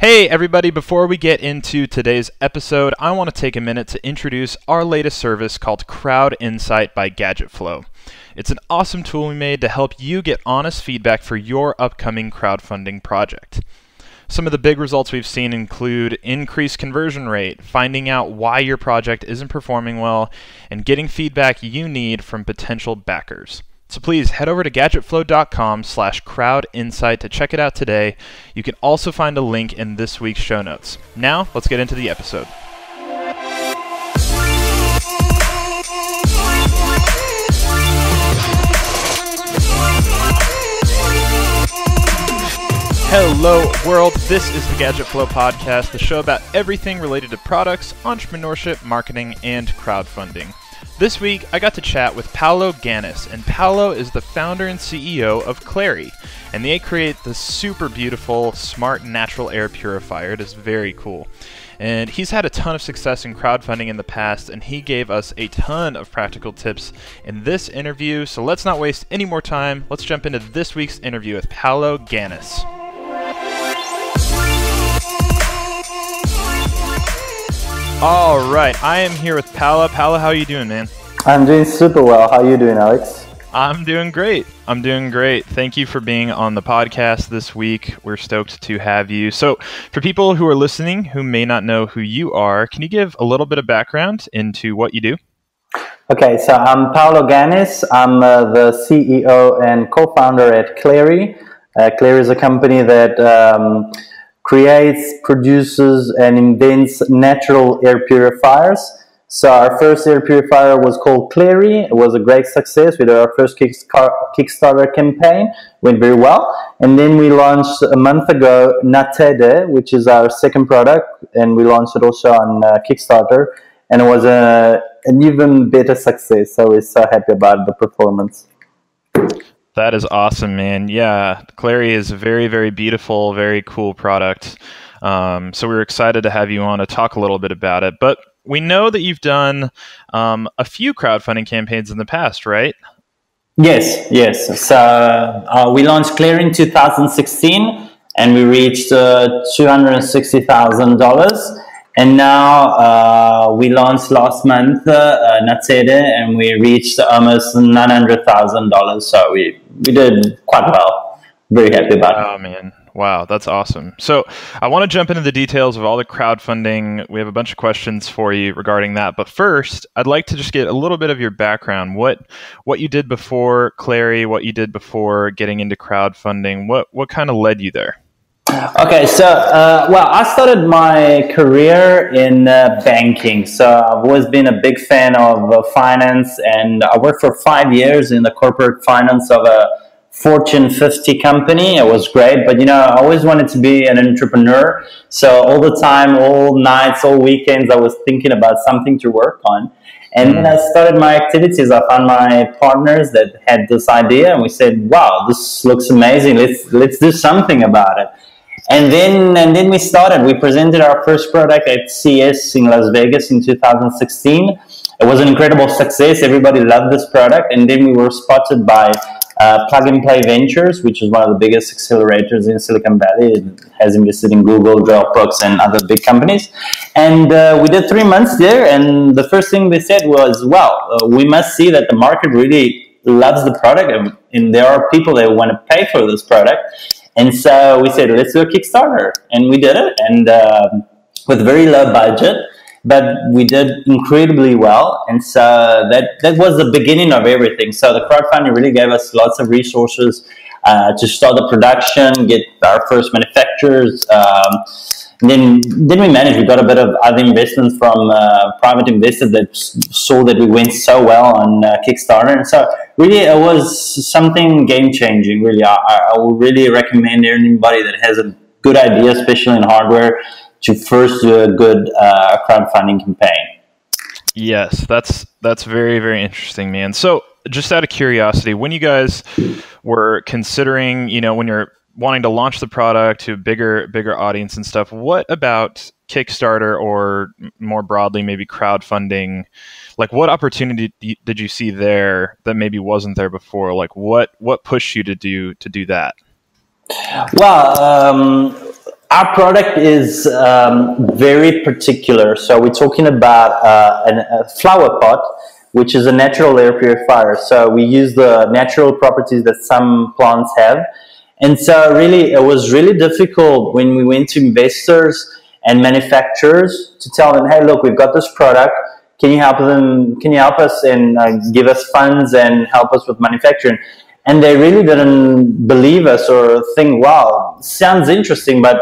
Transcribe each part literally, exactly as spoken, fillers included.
Hey everybody, before we get into today's episode, I want to take a minute to introduce our latest service called Crowd Insight by GadgetFlow. It's an awesome tool we made to help you get honest feedback for your upcoming crowdfunding project. Some of the big results we've seen include increased conversion rate, finding out why your project isn't performing well, and getting feedback you need from potential backers. So please head over to gadgetflow.com slash crowdinsight to check it out today. You can also find a link in this week's show notes. Now, let's get into the episode. Hello world, this is the Gadget Flow podcast, the show about everything related to products, entrepreneurship, marketing, and crowdfunding. This week, I got to chat with Paolo Ganis, and Paolo is the founder and C E O of Clairy, and they create the super beautiful, smart, natural air purifier. It is very cool. And he's had a ton of success in crowdfunding in the past, and he gave us a ton of practical tips in this interview, so let's not waste any more time. Let's jump into this week's interview with Paolo Ganis. All right, I am here with Paolo. Paolo, how are you doing, man? I'm doing super well. How are you doing, Alex? I'm doing great. I'm doing great. Thank you for being on the podcast this week. We're stoked to have you. So for people who are listening who may not know who you are, can you give a little bit of background into what you do? Okay, so I'm Paolo Ganis. I'm uh, the C E O and co-founder at Clairy. Uh, Clairy is a company that Um, creates, produces, and invents natural air purifiers. So our first air purifier was called Clairy. It was a great success. We did our first Kickstarter campaign. Went very well. And then we launched a month ago Natede, which is our second product, and we launched it also on uh, Kickstarter. And it was a, an even better success. So we're so happy about the performance. That is awesome, man. Yeah, Clairy is a very, very beautiful, very cool product. Um, so we were excited to have you on to talk a little bit about it. But we know that you've done um, a few crowdfunding campaigns in the past, right? Yes, yes. So uh, we launched Clairy in two thousand sixteen, and we reached uh, two hundred sixty thousand dollars. And now uh, we launched last month uh, Natede, and we reached almost nine hundred thousand dollars. So we, we did quite well. Very happy about it. Oh, man. Wow, that's awesome. So I want to jump into the details of all the crowdfunding. We have a bunch of questions for you regarding that. But first, I'd like to just get a little bit of your background. What what you did before Clairy, what you did before getting into crowdfunding, what what kind of led you there? Okay, so, uh, well, I started my career in uh, banking. So I've always been a big fan of uh, finance, and I worked for five years in the corporate finance of a Fortune fifty company. It was great, but, you know, I always wanted to be an entrepreneur. So all the time, all nights, all weekends, I was thinking about something to work on. And when I started my activities, I found my partners that had this idea, and we said, wow, this looks amazing. Let's, let's do something about it. And then and then we started. We presented our first product at C E S in Las Vegas in two thousand sixteen. It was an incredible success. Everybody loved this product. And then we were spotted by uh, Plug and Play Ventures, which is one of the biggest accelerators in Silicon Valley. It has invested in Google, Dropbox, and other big companies. And uh, we did three months there. And the first thing they said was, well, uh, we must see that the market really loves the product, and, and there are people that want to pay for this product. And so we said, let's do a Kickstarter. And we did it, and uh, with very low budget, but we did incredibly well. And so that, that was the beginning of everything. So the crowdfunding really gave us lots of resources uh, to start the production, get our first manufacturers. Um, then then we managed. We got a bit of other investments from uh, private investors that saw that we went so well on uh, Kickstarter. And so really, it was something game-changing, really. I, I would really recommend anybody that has a good idea, especially in hardware, to first do a good uh, crowdfunding campaign. Yes, that's that's very, very interesting, man. So just out of curiosity, when you guys were considering, you know, when you're wanting to launch the product to a bigger, bigger audience and stuff, what about Kickstarter or more broadly maybe crowdfunding? Like, what opportunity did you see there that maybe wasn't there before? Like, what what pushed you to do to do that? Well, um, Our product is um, very particular. So we're talking about uh, an, a flower pot, which is a natural air purifier. So we use the natural properties that some plants have. And so really, it was really difficult when we went to investors and manufacturers to tell them, hey, look, we've got this product. Can you help them? Can you help us and uh, give us funds and help us with manufacturing? And they really didn't believe us or think, wow, sounds interesting, but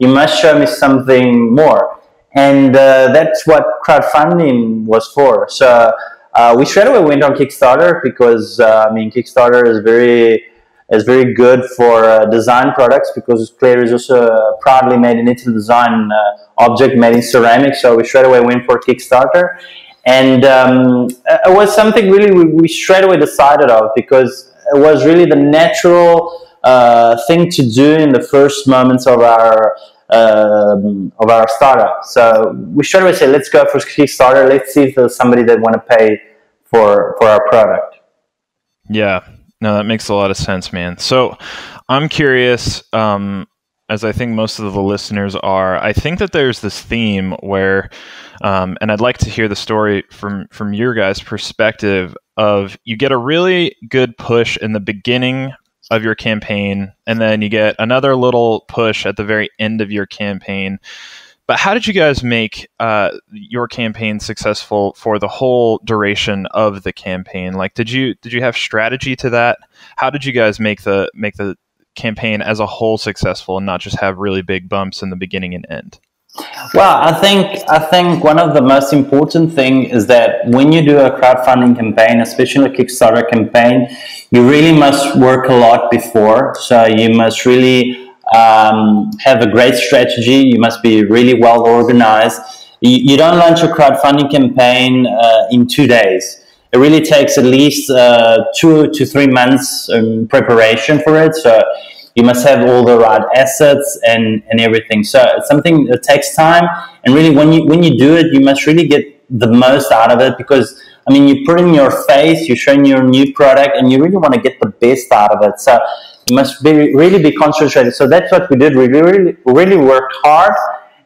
you must show me something more. And uh, that's what crowdfunding was for. So uh, we straight away went on Kickstarter because, uh, I mean, Kickstarter is very is very good for uh, design products, because Clairy is also a proudly made in Italy design uh, object made in ceramic. So we straight away went for Kickstarter. And um, it was something really we, we straight away decided of, because it was really the natural uh, thing to do in the first moments of our um, of our startup. So we straight away said, let's go for Kickstarter. Let's see if there's somebody that want to pay for for our product. Yeah, no, that makes a lot of sense, man. So I'm curious, um, as I think most of the listeners are, I think that there's this theme where, um, and I'd like to hear the story from from your guys' perspective, of you get a really good push in the beginning of your campaign, and then you get another little push at the very end of your campaign. But how did you guys make uh, your campaign successful for the whole duration of the campaign? Like, did you did you have strategy to that? How did you guys make the make the campaign as a whole successful, and not just have really big bumps in the beginning and end? Well, I think I think one of the most important thing is that when you do a crowdfunding campaign, especially a Kickstarter campaign, you really must work a lot before. So you must really um, have a great strategy. You must be really well organized. You, you don't launch a crowdfunding campaign uh, in two days. It really takes at least uh, two to three months um, preparation for it. So you must have all the right assets and, and everything. So it's something that takes time. And really, when you when you do it, you must really get the most out of it, because, I mean, you put in your face, you're showing your new product, and you really want to get the best out of it. So you must be really be concentrated. So that's what we did. We really, really worked hard.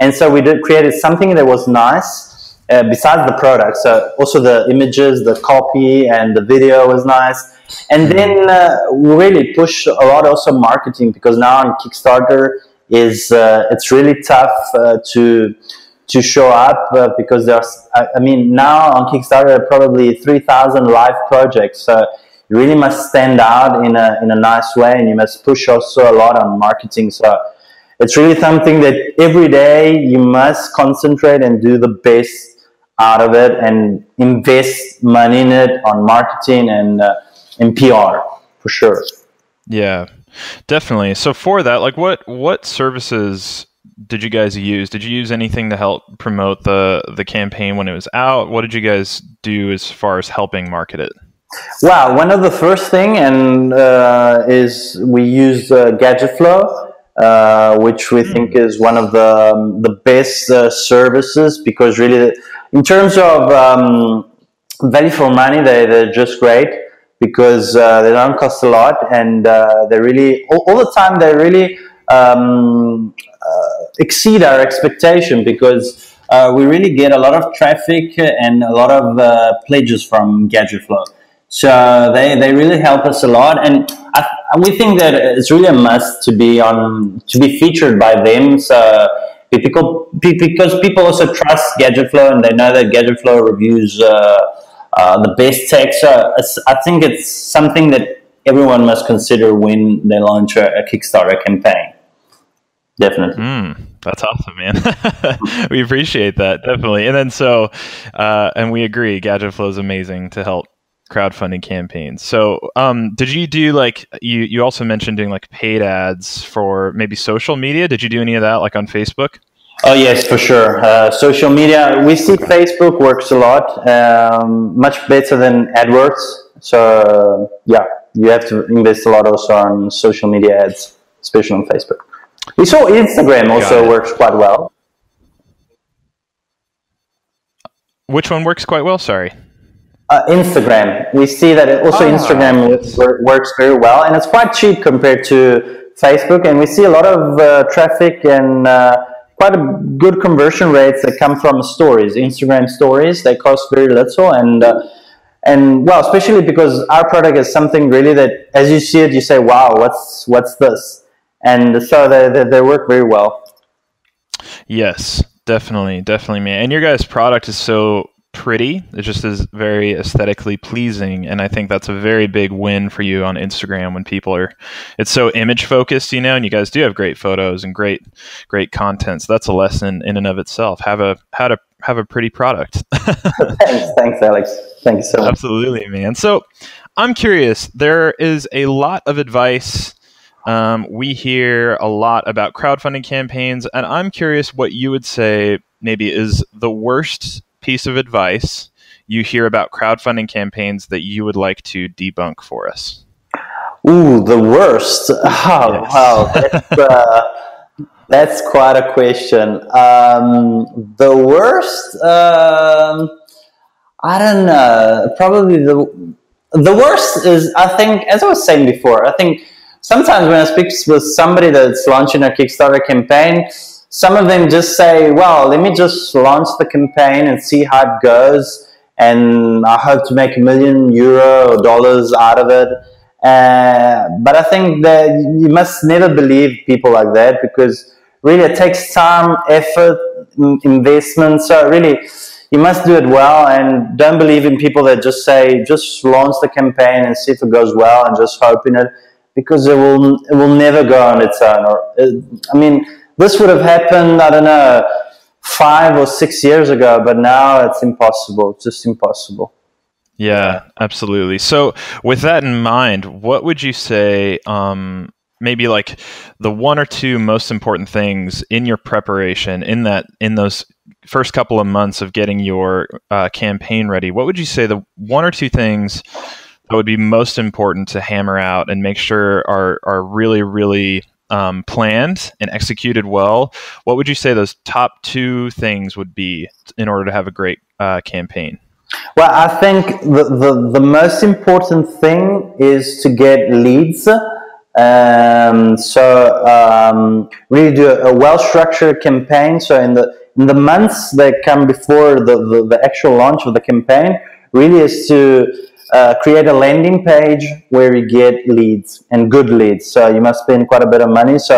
And so we did created something that was nice, uh, besides the product. So also the images, the copy, and the video was nice. And then uh, we really push a lot also marketing, because now on Kickstarter is uh, it's really tough uh, to to show up uh, because there's I, I mean now on Kickstarter probably three thousand live projects, so you really must stand out in a in a nice way, and you must push also a lot on marketing. So it's really something that every day you must concentrate and do the best out of it, and invest money in it on marketing and uh, in P R, for sure. Yeah, definitely. So for that, like, what what services did you guys use? Did you use anything to help promote the the campaign when it was out? What did you guys do as far as helping market it? Well, one of the first thing and uh, is we use uh, GadgetFlow, uh, which we mm. think is one of the um, the best uh, services, because really, in terms of um, value for money, they they're just great, because uh, they don't cost a lot, and uh, they really, all, all the time, they really um, uh, exceed our expectation, because uh, we really get a lot of traffic and a lot of uh, pledges from GadgetFlow. So they, they really help us a lot, and I, we think that it's really a must to be on to be featured by them. So because, because people also trust GadgetFlow, and they know that GadgetFlow reviews uh, Uh, the best tech. So I think it's something that everyone must consider when they launch a, a Kickstarter campaign. Definitely. Mm, that's awesome, man. We appreciate that, definitely. And then so, uh, and we agree, GadgetFlow is amazing to help crowdfunding campaigns. So um, did you do, like, you, you also mentioned doing like paid ads for maybe social media. Did you do any of that, like on Facebook? Oh, yes, for sure. Uh, social media, we see Facebook works a lot, um, much better than AdWords. So, uh, yeah, you have to invest a lot also on social media ads, especially on Facebook. We saw Instagram also works quite well. Which one works quite well? Sorry. Uh, Instagram. We see that it also oh. Instagram works very well, and it's quite cheap compared to Facebook, and we see a lot of uh, traffic and uh, quite a good conversion rates that come from stories, Instagram stories. They cost very little, and uh, and well, especially because our product is something really that as you see it, you say, wow, what's what's this? And so they, they, they work very well. Yes, definitely, definitely, man. And your guys' product is so pretty. It just is very aesthetically pleasing, and I think that's a very big win for you on Instagram when people are, it's so image focused, you know, and you guys do have great photos and great great content. So that's a lesson in and of itself. Have a how to have a pretty product. Thanks, thanks, Alex. Thanks so much. Absolutely, man. So I'm curious, there is a lot of advice. Um, we hear a lot about crowdfunding campaigns, and I'm curious what you would say maybe is the worst piece of advice you hear about crowdfunding campaigns that you would like to debunk for us. Ooh, the worst. Oh, yes. Wow. That's, uh, that's quite a question. Um, the worst? Um, I don't know. Probably the, the worst is, I think, as I was saying before, I think sometimes when I speak with somebody that's launching a Kickstarter campaign, some of them just say, well, let me just launch the campaign and see how it goes, and I hope to make a million euro or dollars out of it. Uh, but I think that you must never believe people like that, because really it takes time, effort, investment. So really you must do it well, and don't believe in people that just say, just launch the campaign and see if it goes well and just hope in it, because it will, it will never go on its own. Or, it, I mean, this would have happened, I don't know, five or six years ago, but now it's impossible. It's just impossible. Yeah, absolutely. So with that in mind, what would you say um, maybe like the one or two most important things in your preparation in that in those first couple of months of getting your uh, campaign ready? What would you say the one or two things that would be most important to hammer out and make sure are, are really, really Um, planned and executed well? What would you say those top two things would be in order to have a great uh, campaign? Well, I think the, the, the most important thing is to get leads. Um, so um, really do a, a well-structured campaign. So in the, in the months that come before the, the, the actual launch of the campaign, really is to Uh, create a landing page where you get leads and good leads. So you must spend quite a bit of money. So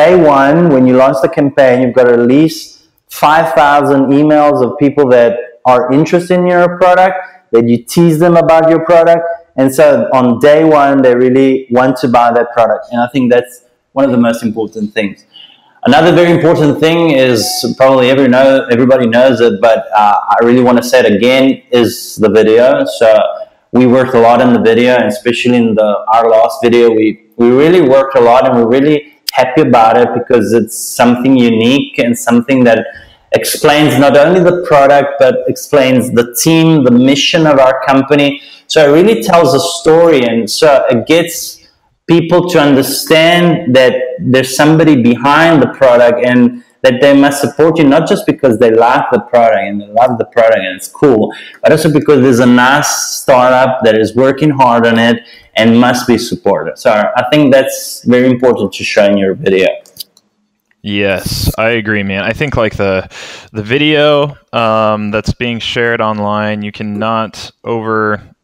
day one, when you launch the campaign, you've got to release five thousand emails of people that are interested in your product, that you tease them about your product. And so on day one, they really want to buy that product. And I think that's one of the most important things. Another very important thing is, probably every know, everybody knows it, but uh, I really want to say it again, is the video. So we worked a lot on the video, and especially in the our last video, we, we really worked a lot, and we're really happy about it, because it's something unique and something that explains not only the product, but explains the team, the mission of our company. So it really tells a story, and so it gets people to understand that there's somebody behind the product, and that they must support you, not just because they like the product and they love the product and it's cool, but also because there's a nice startup that is working hard on it and must be supported. So I think that's very important to show in your video. Yes, I agree, man. I think like the the video um, that's being shared online, you cannot over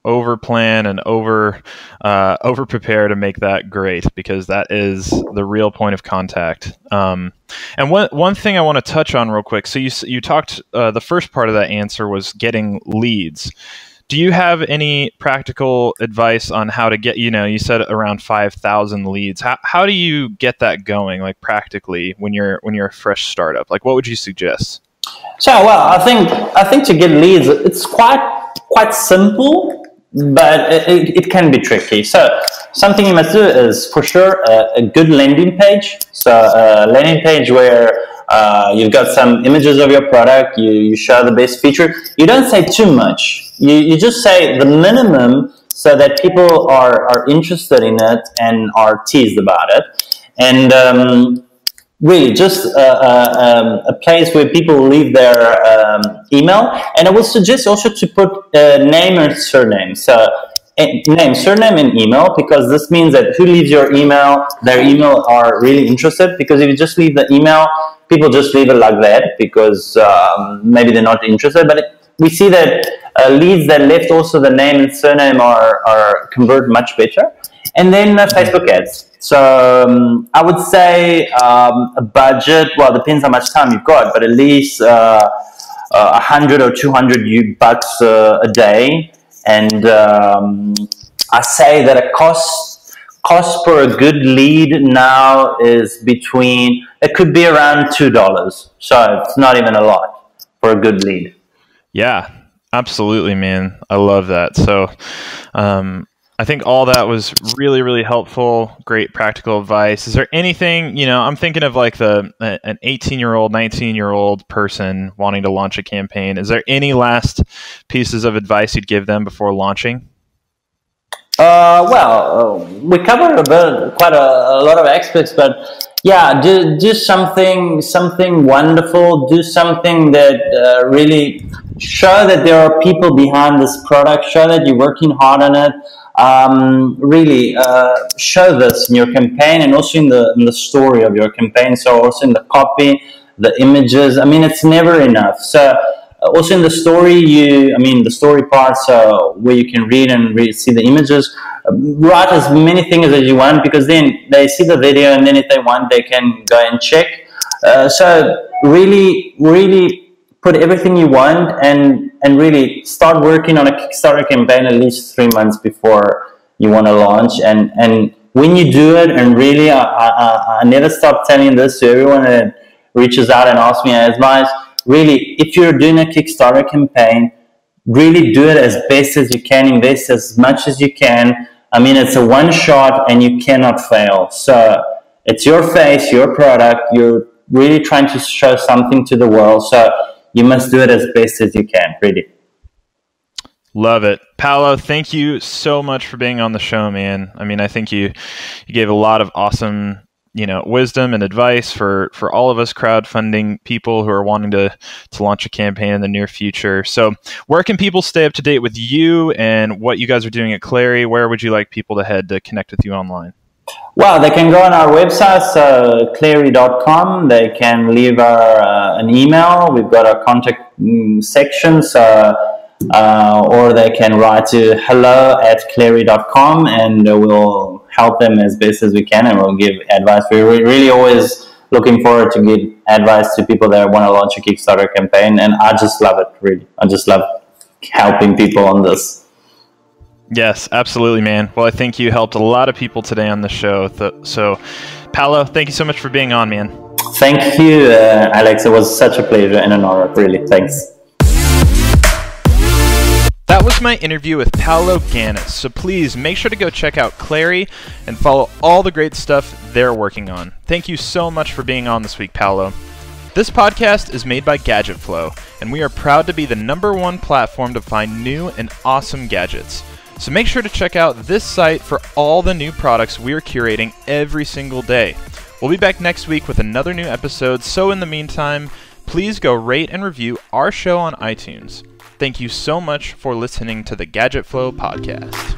over plan and over uh, over prepare to make that great, because that is the real point of contact. Um, and one one thing I want to touch on real quick. So you you talked uh, the first part of that answer was getting leads. Do you have any practical advice on how to get, you know, you said around five thousand leads. How, how do you get that going, like practically, when you're when you're a fresh startup? Like, what would you suggest? So, well, I think I think to get leads, it's quite quite simple, but it, it, it can be tricky. So something you must do is, for sure, a, a good landing page. So a landing page where uh, you've got some images of your product, you, you show the best feature. You don't say too much. You, you just say the minimum, so that people are, are interested in it and are teased about it. And um, really just a, a, a place where people leave their um, email. And I would suggest also to put a name and surname. So and name, surname, and email, because this means that who leaves your email, their email are really interested, because if you just leave the email, people just leave it like that because um, maybe they're not interested. But it, we see that uh, leads that left also the name and surname are, are convert much better. And then uh, Facebook ads. So um, I would say um, a budget, well, depends how much time you've got, but at least a uh, uh, one hundred or two hundred bucks uh, a day. And um, I say that a cost cost per a good lead now is between, it could be around two dollars. So it's not even a lot for a good lead. Yeah, absolutely, man. I love that. So um, I think all that was really, really helpful. Great practical advice. Is there anything, you know, I'm thinking of like the an eighteen-year-old, nineteen-year-old person wanting to launch a campaign. Is there any last pieces of advice you'd give them before launching? Uh, well, we covered a bit, quite a, a lot of aspects, but yeah, do, do something, something wonderful. Do something that uh, really show that there are people behind this product. Show that you're working hard on it. Um, really uh, show this in your campaign and also in the, in the story of your campaign. So also in the copy, the images. I mean, it's never enough. So also in the story, you, I mean, the story parts uh, where you can read and read, see the images. Write as many things as you want, because then they see the video, and then if they want, they can go and check. Uh, so really, really put everything you want, and and really start working on a Kickstarter campaign at least three months before you want to launch. And and when you do it, and really, I, I, I never stop telling this to everyone that reaches out and asks me advice. Really, if you're doing a Kickstarter campaign, really do it as best as you can. Invest as much as you can. I mean, it's a one shot and you cannot fail. So it's your face, your product, you're really trying to show something to the world. So you must do it as best as you can, really. Love it. Paolo, thank you so much for being on the show, man. I mean, I think you, you gave a lot of awesome, you know, wisdom and advice for, for all of us crowdfunding people who are wanting to, to launch a campaign in the near future. So where can people stay up to date with you and what you guys are doing at Clairy? Where would you like people to head to connect with you online? Well, they can go on our website, so clairy dot com. They can leave our, uh, an email. We've got our contact um, section, so, uh, or they can write to hello at clairy dot com, and we'll help them as best as we can, and we'll give advice. We're really always looking forward to give advice to people that want to launch a Kickstarter campaign, and I just love it, really. I just love helping people on this. Yes, absolutely, man. Well, I think you helped a lot of people today on the show. So, Paolo, thank you so much for being on, man. Thank you, uh, Alex. It was such a pleasure and an honor, really. Thanks. That was my interview with Paolo Ganis. So please make sure to go check out Clairy and follow all the great stuff they're working on. Thank you so much for being on this week, Paolo. This podcast is made by GadgetFlow, and we are proud to be the number one platform to find new and awesome gadgets. So make sure to check out this site for all the new products we're curating every single day. We'll be back next week with another new episode. So in the meantime, please go rate and review our show on iTunes. Thank you so much for listening to the GadgetFlow podcast.